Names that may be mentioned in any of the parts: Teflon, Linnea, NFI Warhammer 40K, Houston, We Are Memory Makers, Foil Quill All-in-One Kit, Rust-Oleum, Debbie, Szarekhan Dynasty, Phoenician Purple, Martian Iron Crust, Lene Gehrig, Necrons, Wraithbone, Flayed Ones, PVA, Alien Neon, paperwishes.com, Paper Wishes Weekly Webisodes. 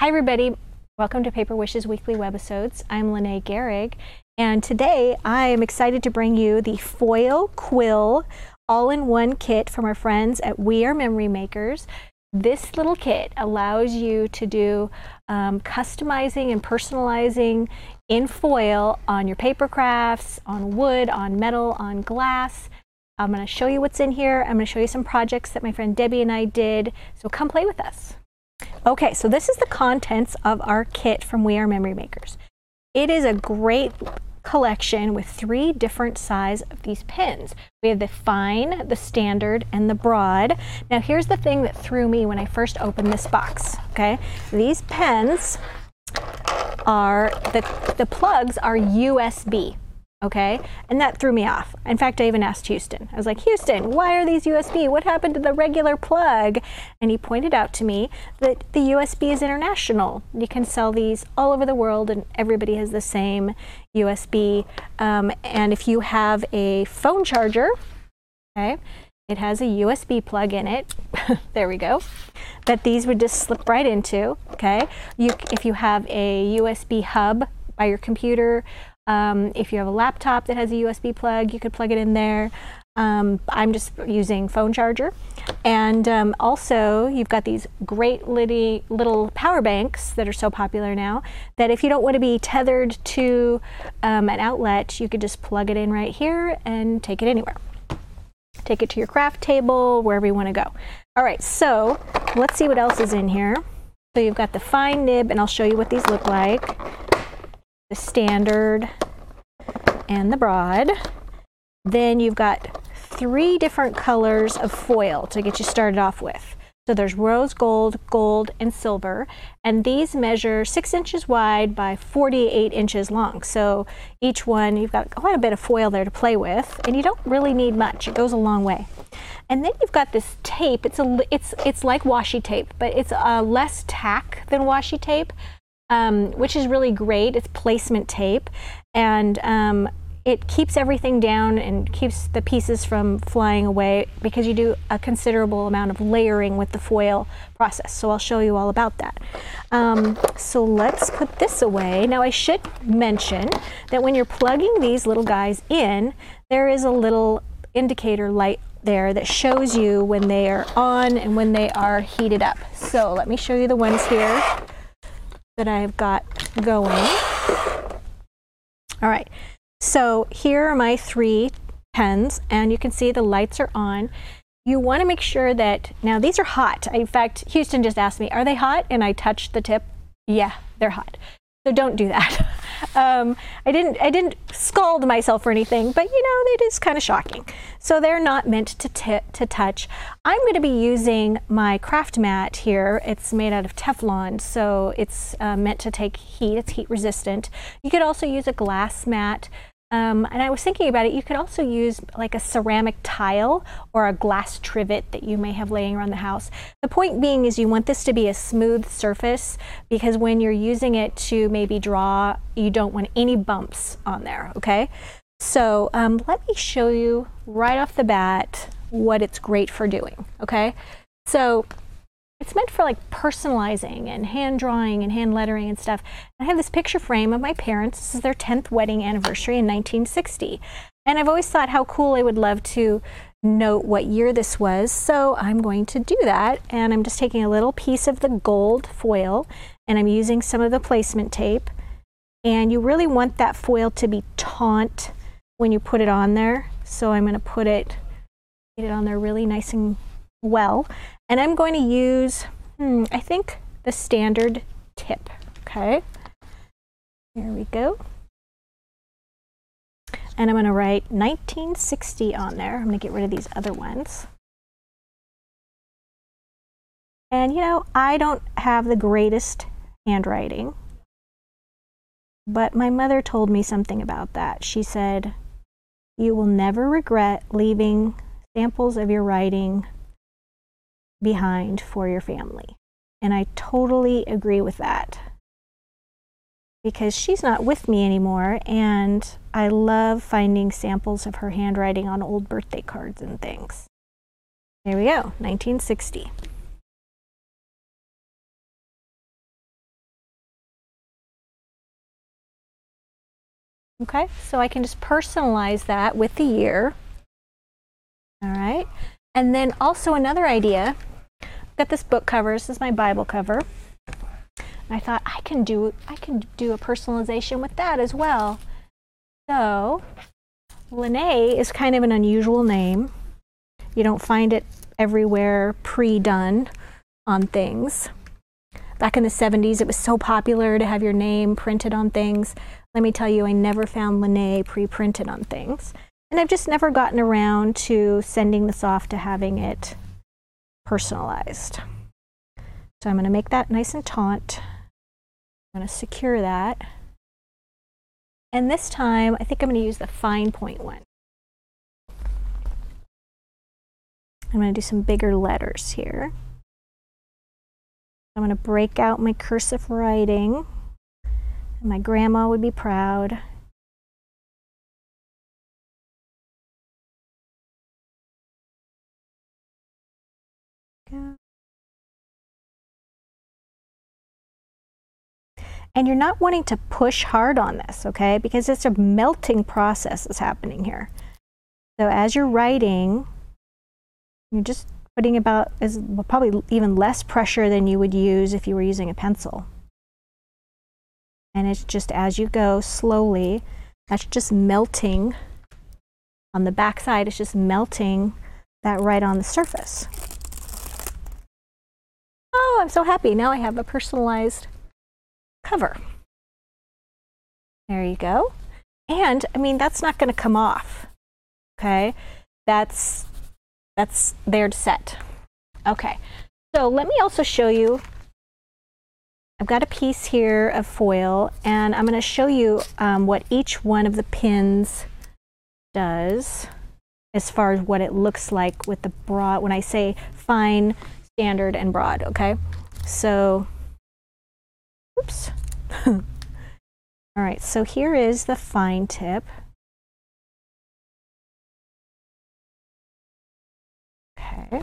Hi everybody, welcome to Paper Wishes Weekly Webisodes. I'm Lene Gehrig, and today I am excited to bring you the Foil Quill All-in-One Kit from our friends at We Are Memory Makers. This little kit allows you to do customizing and personalizing in foil on your paper crafts, on wood, on metal, on glass. I'm going to show you what's in here. I'm going to show you some projects that my friend Debbie and I did, so come play with us. Okay, so this is the contents of our kit from We Are Memory Makers. It is a great collection with three different sizes of these pins. We have the fine, the standard, and the broad. Now here's the thing that threw me when I first opened this box, okay? These pens are, the plugs are USB, okay? And that threw me off. In fact, I even asked Houston. I was like, Houston, why are these USB? What happened to the regular plug? And he pointed out to me that the USB is international. You can sell these all over the world and everybody has the same USB. And if you have a phone charger, okay, it has a USB plug in it. There we go. That these would just slip right into, okay? If you have a USB hub by your computer, if you have a laptop that has a USB plug, you could plug it in there. I'm just using phone charger. And also, you've got these great little power banks that are so popular now that if you don't want to be tethered to an outlet, you could just plug it in right here and take it anywhere. Take it to your craft table, wherever you want to go. All right, so let's see what else is in here. So you've got the fine nib, and I'll show you what these look like. The standard and the broad. Then you've got three different colors of foil to get you started off with. So there's rose gold, gold, and silver, and these measure 6 inches wide by 48 inches long. So each one, you've got quite a bit of foil there to play with, and you don't really need much. It goes a long way. And then you've got this tape. It's like washi tape, but it's less tack than washi tape. Which is really great. It's placement tape, and it keeps everything down and keeps the pieces from flying away because you do a considerable amount of layering with the foil process. So I'll show you all about that. So let's put this away. Now I should mention that when you're plugging these little guys in, there is a little indicator light there that shows you when they are on and when they are heated up. So let me show you the ones here that I've got going. All right, so here are my three pens, and you can see the lights are on. You wanna make sure that, now these are hot. In fact, Houston just asked me, are they hot? And I touched the tip. Yeah, they're hot. So don't do that. I didn't scald myself or anything, but you know, it is kind of shocking. So they're not meant to touch. I'm going to be using my craft mat here. It's made out of Teflon, so it's meant to take heat. It's heat resistant. You could also use a glass mat. And I was thinking about it, you could also use like a ceramic tile or a glass trivet that you may have laying around the house. The point being is you want this to be a smooth surface, because when you're using it to maybe draw, you don't want any bumps on there, okay? So let me show you right off the bat what it's great for doing, okay? So it's meant for like personalizing and hand drawing and hand lettering and stuff. I have this picture frame of my parents. This is their 10th wedding anniversary in 1960. And I've always thought how cool, I would love to note what year this was. So I'm going to do that. And I'm just taking a little piece of the gold foil and I'm using some of the placement tape. And you really want that foil to be taut when you put it on there. So I'm going to put it, get it on there really nice and well. And I'm going to use, I think, the standard tip, okay? Here we go. And I'm going to write 1960 on there. I'm going to get rid of these other ones. And you know, I don't have the greatest handwriting, but my mother told me something about that. She said, you will never regret leaving samples of your writing behind for your family. And I totally agree with that, because she's not with me anymore, and I love finding samples of her handwriting on old birthday cards and things. There we go, 1960. Okay, so I can just personalize that with the year. All right, and then also another idea, I've got this book cover, this is my Bible cover. I thought I can do a personalization with that as well. So Linnea is kind of an unusual name. You don't find it everywhere pre-done on things. Back in the 70s, it was so popular to have your name printed on things. Let me tell you, I never found Linnea pre-printed on things. And I've just never gotten around to sending this off to having it personalized. So I'm going to make that nice and taut. I'm going to secure that. And this time, I think I'm going to use the fine point one. I'm going to do some bigger letters here. I'm going to break out my cursive writing. My grandma would be proud. And you're not wanting to push hard on this, okay? Because it's a melting process that's happening here. So as you're writing, you're just putting about as probably even less pressure than you would use if you were using a pencil. And it's just as you go slowly, that's just melting. On the back side, it's just melting that right on the surface. Oh, I'm so happy. Now I have a personalized cover. There you go. And I mean, that's not going to come off. Okay, that's there to set. Okay, so let me also show you, I've got a piece here of foil, and I'm going to show you what each one of the pins does as far as what it looks like with the broad, when I say fine, standard, and broad. Okay, so oops. All right, so here is the fine tip. Okay,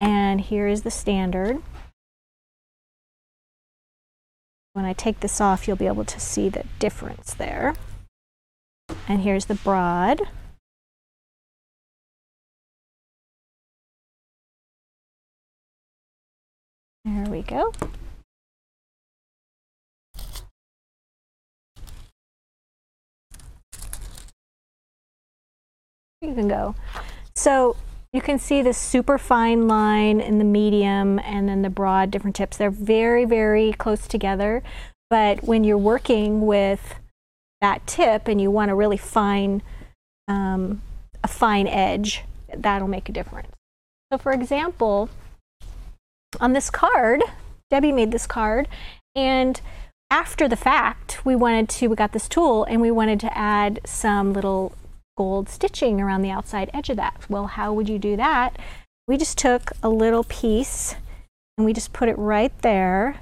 and here is the standard. When I take this off, you'll be able to see the difference there. And here's the broad. There we go. You can go. So you can see the super fine line in the medium and then the broad different tips. They're very, very close together. But when you're working with that tip and you want a really fine, a fine edge, that'll make a difference. So for example, on this card, Debbie made this card, and after the fact, we got this tool and we wanted to add some little gold stitching around the outside edge of that. Well, how would you do that? We just took a little piece and we just put it right there,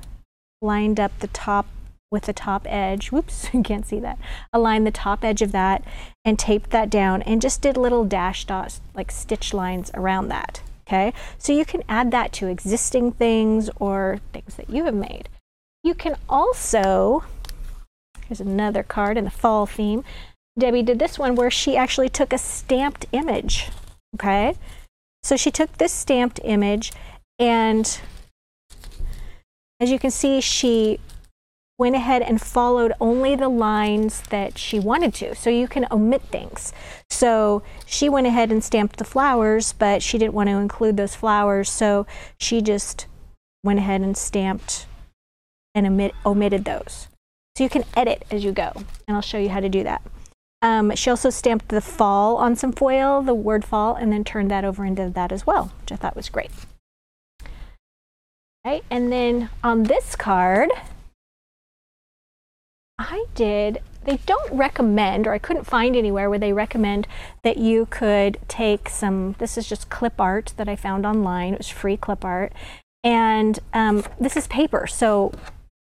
lined up the top with the top edge. Whoops, you can't see that. Aligned the top edge of that and taped that down and just did little dash dots, like stitch lines around that. Okay, so you can add that to existing things or things that you have made. You can also, here's another card in the fall theme. Debbie did this one where she actually took a stamped image, okay? So she took this stamped image, and as you can see, she went ahead and followed only the lines that she wanted to. So you can omit things. So she went ahead and stamped the flowers, but she didn't want to include those flowers, so she just went ahead and stamped and omitted those. So you can edit as you go, and I'll show you how to do that. She also stamped the fall on some foil, the word fall, and then turned that over into that as well, which I thought was great. Okay, and then on this card, they don't recommend, or I couldn't find anywhere where they recommend that you could take some, this is just clip art that I found online, it was free clip art, and this is paper, so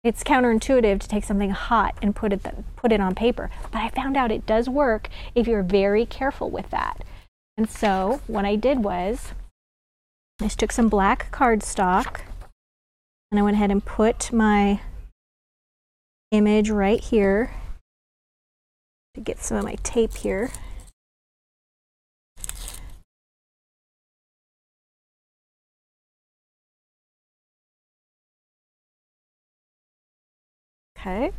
it's counterintuitive to take something hot and put it on paper, but I found out it does work if you're very careful with that. And so what I did was I just took some black cardstock and I went ahead and put my image right here to get some of my tape here. Okay,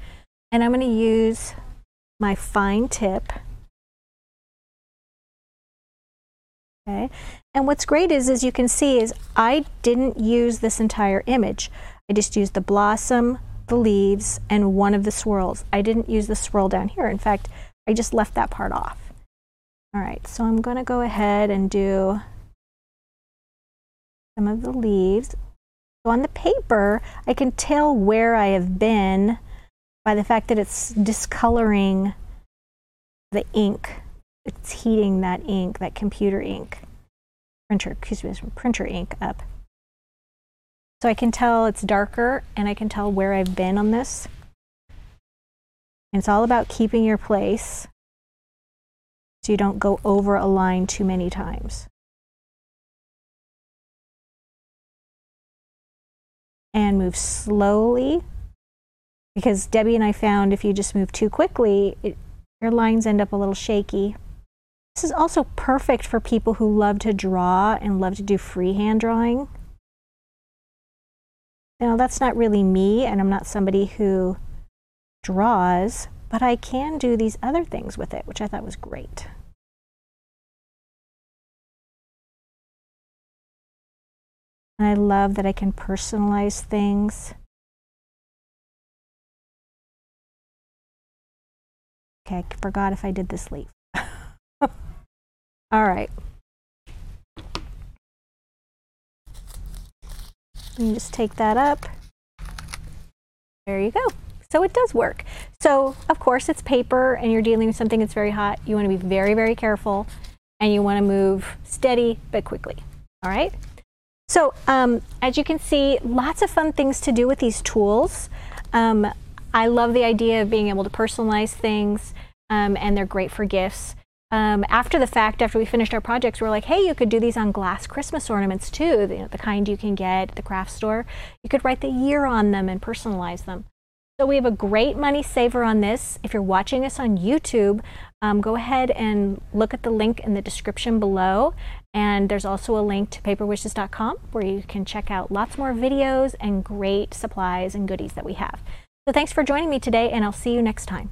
and I'm going to use my fine tip. Okay, and what's great is, as you can see, is I didn't use this entire image. I just used the blossom, the leaves, and one of the swirls. I didn't use the swirl down here. In fact, I just left that part off. All right, so I'm going to go ahead and do some of the leaves. So on the paper, I can tell where I have been by the fact that it's discoloring the ink. It's heating that ink, that computer ink, printer ink up. So I can tell it's darker, and I can tell where I've been on this. And it's all about keeping your place so you don't go over a line too many times. And move slowly, because Debbie and I found if you just move too quickly, your lines end up a little shaky. This is also perfect for people who love to draw and love to do freehand drawing. Now, that's not really me, and I'm not somebody who draws, but I can do these other things with it, which I thought was great. And I love that I can personalize things. Okay, I forgot if I did this leaf. All right. Let me just take that up. There you go. So it does work. So, of course, it's paper and you're dealing with something that's very hot. You want to be very, very careful, and you want to move steady but quickly. All right? So as you can see, lots of fun things to do with these tools. I love the idea of being able to personalize things, and they're great for gifts. After the fact, after we finished our projects, we're like, hey, you could do these on glass Christmas ornaments too, the kind you can get at the craft store. You could write the year on them and personalize them. So we have a great money saver on this. If you're watching us on YouTube, go ahead and look at the link in the description below. And there's also a link to paperwishes.com where you can check out lots more videos and great supplies and goodies that we have. So thanks for joining me today, and I'll see you next time.